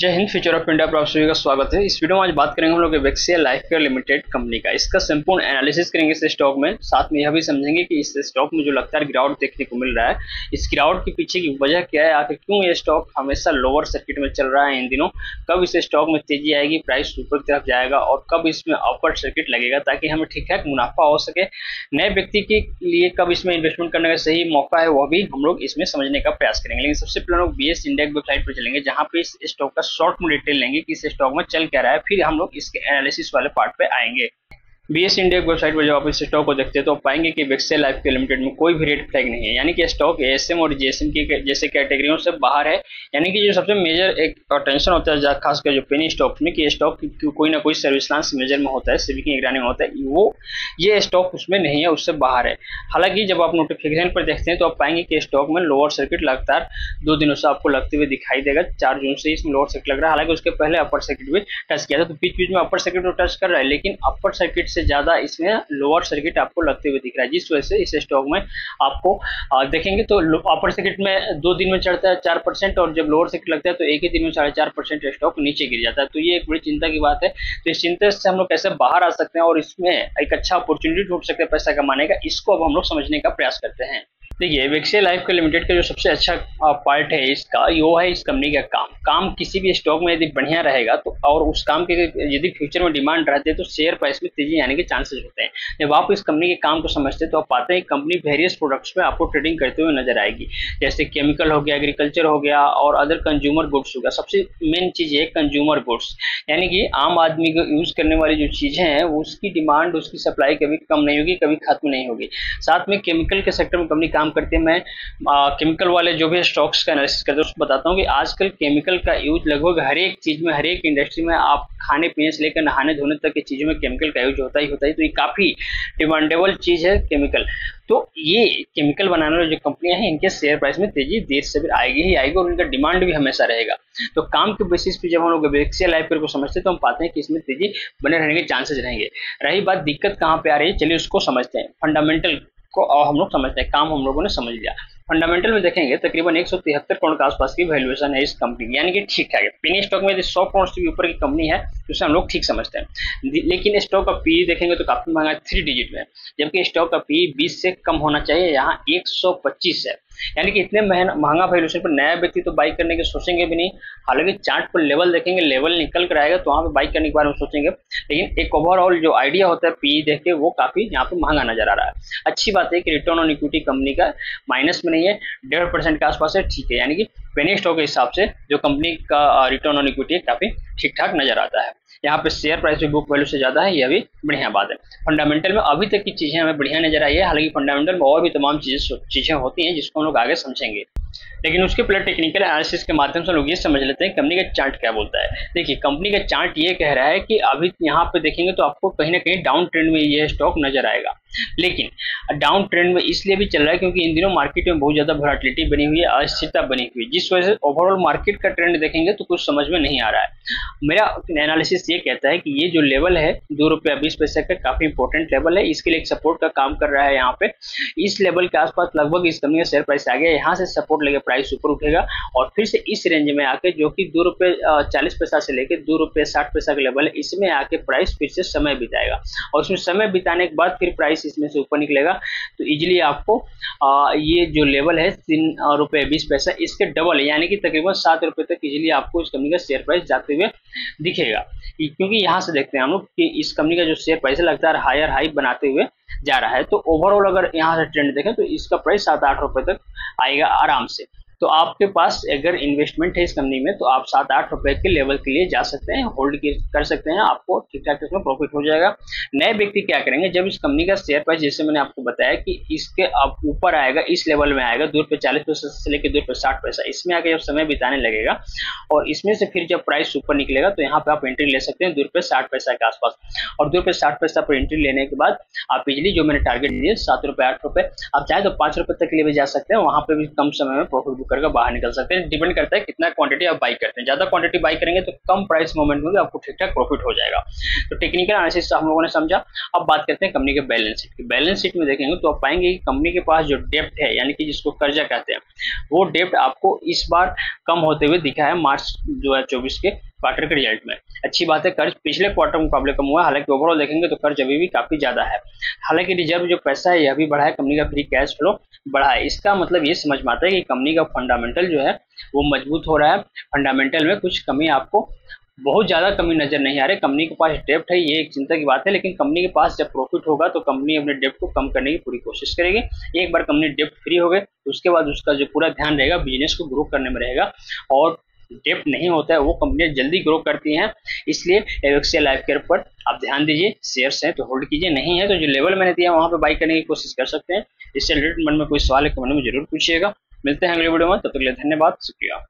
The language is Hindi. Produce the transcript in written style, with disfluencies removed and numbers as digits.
जय हिंद। फ्यूचर ऑफ इंडिया पर आप सभी का स्वागत है। इस वीडियो में आज बात करेंगे हम लोग Avexia life care limited company का। इसका संपूर्ण एनालिसिस करेंगे इस स्टॉक में, साथ में यह भी समझेंगे कि इस स्टॉक में जो लगातार गिरावट देखने को मिल रहा है, इस गिरावट के पीछे की वजह क्या है, आखिर क्यों यह स्टॉक हमेशा लोअर सर्किट में चल रहा है इन दिनों, कब इस स्टॉक में तेजी आएगी, प्राइस ऊपर की तरफ जाएगा और कब इसमें अपर सर्किट लगेगा ताकि हमें ठीक ठाक मुनाफा हो सके, नए व्यक्ति के लिए कब इसमें इन्वेस्टमेंट करने का सही मौका है वह भी हम लोग इसमें समझने का प्रयास करेंगे। लेकिन सबसे पहले हम लोग BSE इंडिया की वेबसाइट पर चलेंगे जहाँ पे इस स्टॉक का शॉर्ट में डिटेल लेंगे कि इस स्टॉक में चल क्या रहा है, फिर हम लोग इसके एनालिसिस वाले पार्ट पे आएंगे। BSE इंडिया वेबसाइट पर जब आप इस स्टॉक को देखते हैं तो आप पाएंगे कि एवेक्सिया लाइफ केयर लिमिटेड में कोई भी रेड फ्लैग नहीं है, यानी कि स्टॉक ASM और JSM के जैसे कैटेगरियों से बाहर है। यानी कि जो सबसे मेजर एक टेंशन होता है खासकर जो पेनी स्टॉक में कि स्टॉक कोई ना कोई सर्विसलांस मेजर में होता है, सेबी की निगरानी में होता है, वो ये स्टॉक उसमें नहीं है, उससे बाहर है। हालांकि जब आप नोटिफिकेशन पर देखते हैं तो आप पाएंगे कि स्टॉक में लोअर सर्किट लगातार 2 दिनों से आपको लगते हुए दिखाई देगा। 4 जून से इसमें लोअर सर्किट लग रहा है, हालांकि उसके पहले अपर सर्किट भी टच किया था, तो बीच बीच में अपर सर्किट को टच कर रहा है, लेकिन अपर सर्किट से ज्यादा इसमें लोअर सर्किट आपको लगते हुए दिख रहा है, जिस वजह से इस स्टॉक में आपको देखेंगे तो अपर सर्किट में 2 दिन में चढ़ता है 4% और जब लोअर सर्किट लगता है तो एक ही दिन में 4.5% स्टॉक नीचे गिर जाता है। तो ये एक बड़ी चिंता की बात है। तो इस चिंता से हम लोग कैसे बाहर आ सकते हैं और इसमें एक अच्छा अपॉर्चुनिटी ढूंढ सकते हैं पैसा कमाने का, इसको अब हम लोग समझने का प्रयास करते हैं। देखिए, एवेक्सिया लाइफ केयर लिमिटेड का जो सबसे अच्छा पार्ट है इसका, यो है इस कंपनी का काम। किसी भी स्टॉक में यदि बढ़िया रहेगा तो और उस काम के यदि फ्यूचर में डिमांड रहती है तो शेयर प्राइस में तेजी आने के चांसेस होते हैं। जब आप इस कंपनी के काम को समझते हैं तो आप पाते हैं कंपनी वेरियस प्रोडक्ट्स में आपको ट्रेडिंग करते हुए नजर आएगी, जैसे केमिकल हो गया, एग्रीकल्चर हो गया और अदर कंज्यूमर गुड्स हो गया। सबसे मेन चीज़ है कंज्यूमर गुड्स, यानी कि आम आदमी को यूज़ करने वाली जो चीज़ें हैं उसकी डिमांड, उसकी सप्लाई कभी कम नहीं होगी, कभी खत्म नहीं होगी। साथ में केमिकल के सेक्टर में कंपनी करते हैं। मैं केमिकल वाले जो भी स्टॉक्स का एनालिसिस करते हैं उसको बताता हूं कि आजकल केमिकल का यूज लगभग हर एक चीज में, हर एक इंडस्ट्री में, आप खाने पीने से लेकर नहाने धोने तक की चीजों में केमिकल का यूज होता ही। तो ये काफी डिमांडेबल चीज है केमिकल। तो ये केमिकल बनाने वाली जो कंपनियां हैं इनके शेयर प्राइस में तेजी देर से भी आएगी ही आएगी और इनका डिमांड भी हमेशा रहेगा। तो काम के बेसिस पे जब हम लोग एवेक्सिया लाइफ केयर को समझते हैं तो हम पाते हैं कि इसमें तेजी बने रहने के चांसेस रहेंगे। रही बात दिक्कत कहाँ पे आ रही है, चलिए उसको समझते हैं। फंडामेंटल को हम लोग समझते हैं, काम हम लोगों ने समझ लिया। फंडामेंटल में देखेंगे तकरीबन 173 करोड़ के आसपास की वैल्यूएशन है इस कंपनी की, यानी कि ठीक ठाक है। पेनी स्टॉक में यदि 100 करोड़ से भी ऊपर की कंपनी है तो उसे हम लोग ठीक समझते हैं, लेकिन स्टॉक का पीई देखेंगे तो काफी महंगा है, 3 डिजिट में, जबकि स्टॉक का पीई 20 से कम होना चाहिए, यहाँ 125 है। यानी कि इतने महंगा वैल्यूएशन पर नया व्यक्ति तो बाई करने के सोचेंगे भी नहीं। हालांकि चार्ट पर लेवल देखेंगे, लेवल निकल कर आएगा तो वहाँ पे बाई करने के बारे में सोचेंगे, लेकिन एक ओवरऑल जो आइडिया होता है पीई देख के वो काफी यहाँ पे महंगा नजर आ रहा है। अच्छी बात है कि रिटर्न ऑन इक्विटी कंपनी का माइनस में नहीं है, 1.5% के आसपास है, ठीक है। यानी कि पेनी स्टॉक के हिसाब से जो कंपनी का रिटर्न ऑन इक्विटी काफी ठीक ठाक नजर आता है। यहाँ पे शेयर प्राइस भी बुक वैल्यू से ज्यादा है, यह भी बढ़िया बात है। फंडामेंटल में अभी तक की चीजें हमें बढ़िया नजर आई है, हालांकि फंडामेंटल में और भी तमाम चीजें होती हैं जिसको हम लोग आगे समझेंगे, लेकिन उसके पहले टेक्निकल एनालिसिस के माध्यम से लोग ये समझ लेते हैं कंपनी का चार्ट क्या बोलता है। देखिए, कंपनी का चार्ट ये कह रहा है कि अभी यहाँ पे देखेंगे तो आपको कहीं ना कहीं डाउन ट्रेंड में ये स्टॉक नजर आएगा, लेकिन डाउन ट्रेंड में इसलिए भी चल रहा है क्योंकि इन दिनों मार्केट में बहुत ज्यादा वोलेटिलिटी बनी हुई है, अस्थिरता बनी हुई है, जिस वजह से ओवरऑल मार्केट का ट्रेंड देखेंगे तो कुछ समझ में नहीं आ रहा है। मेरा एनालिसिस ये कहता है कि ये जो लेवल है ₹2.20 का, काफी इंपॉर्टेंट लेवल है, इसके लिए एक सपोर्ट का काम कर रहा है। यहाँ पे इस लेवल के आसपास लगभग इस कंपनी का शेयर प्राइस आ गया, यहाँ से सपोर्ट लेके प्राइस ऊपर उठेगा और फिर से इस रेंज में आके, जो कि ₹2.40 से लेके ₹2.60 का लेवल है, इसमें आके प्राइस फिर से समय बिताएगा और उसमें समय बिताने के बाद फिर प्राइस इसमें से ऊपर निकलेगा। तो इजीली आपको ये जो लेवल है ₹3.20 इसके डबल, यानी कि तकरीबन ₹7 तक इजीली आपको इस कंपनी का शेयर प्राइस जाते हुए दिखेगा, क्योंकि यहाँ से देखते हैं हम लोग कि इस कंपनी का जो शेयर प्राइस है लगातार हायर हाई बनाते हुए जा रहा है। तो ओवरऑल अगर यहाँ से ट्रेंड देखें तो इसका प्राइस ₹7-8 तक आएगा आराम से। तो आपके पास अगर इन्वेस्टमेंट है इस कंपनी में तो आप ₹7-8 के लेवल के लिए जा सकते हैं, होल्ड कर सकते हैं, आपको ठीक ठाक इसमें प्रॉफिट हो जाएगा। नए व्यक्ति क्या करेंगे, जब इस कंपनी का शेयर प्राइस, जैसे मैंने आपको बताया कि इसके आप ऊपर आएगा, इस लेवल में आएगा ₹2.40 से लेकर ₹2.60, इसमें आके जब समय बिताने लगेगा और इसमें से फिर जब प्राइस ऊपर निकलेगा तो यहाँ पे आप एंट्री ले सकते हैं ₹2.60 के आसपास, और ₹2.60 पर एंट्री लेने के बाद आप इजिली जो मैंने टारगेट दिए ₹7-8, आप चाहे तो ₹5 तक के लिए भी जा सकते हैं, वहाँ पे भी कम समय में प्रॉफिट करके बाहर निकल सकते हैं। डिपेंड करता है कितना क्वांटिटी आप बाई करते हैं। ज्यादा क्वांटिटी बाई करेंगे तो कम प्राइस मोमेंट में आपको ठीक ठाक प्रॉफिट हो जाएगा। तो टेक्निकल एनालिसिस हम लोगों ने समझा। अब बात करते हैं कंपनी के बैलेंस शीट की। बैलेंस शीट में देखेंगे तो आप पाएंगे कि कंपनी के पास जो डेप्ट है, यानी कि जिसको कर्जा कहते हैं, वो डेप्ट आपको इस बार कम होते हुए दिखा है मार्च 2024 के क्वार्टर के रिजल्ट में। अच्छी बात है, कर्ज पिछले क्वार्टर में मुकाबले कम हुआ। हालांकि ओवरऑल देखेंगे तो कर्ज अभी भी काफी ज्यादा है। हालांकि रिजर्व जो पैसा है यह भी बढ़ा है, कंपनी का फ्री कैश फ्लो बढ़ा है। इसका मतलब ये समझ में आता है कि कंपनी का फंडामेंटल जो है वो मजबूत हो रहा है। फंडामेंटल में कुछ कमी, आपको बहुत ज्यादा कमी नजर नहीं आ रही। कंपनी के पास डेप्ट है, ये एक चिंता की बात है, लेकिन कंपनी के पास जब प्रॉफिट होगा तो कंपनी अपने डेप्ट को कम करने की पूरी कोशिश करेगी। एक बार कंपनी डेप्ट फ्री हो गए उसके बाद उसका जो पूरा ध्यान रहेगा बिजनेस को ग्रो करने में रहेगा, और डेप्ट नहीं होता है वो कंपनियां जल्दी ग्रो करती हैं। इसलिए एवेक्सिया लाइफ केयर पर आप ध्यान दीजिए। शेयर्स हैं तो होल्ड कीजिए, नहीं है तो जो लेवल मैंने दिया वहां पे बाई करने की कोशिश कर सकते हैं। इससे रिलेटेड मन में कोई सवाल है कमेंट में जरूर पूछिएगा। मिलते हैं अगले वीडियो में, तब तक के लिए धन्यवाद, शुक्रिया।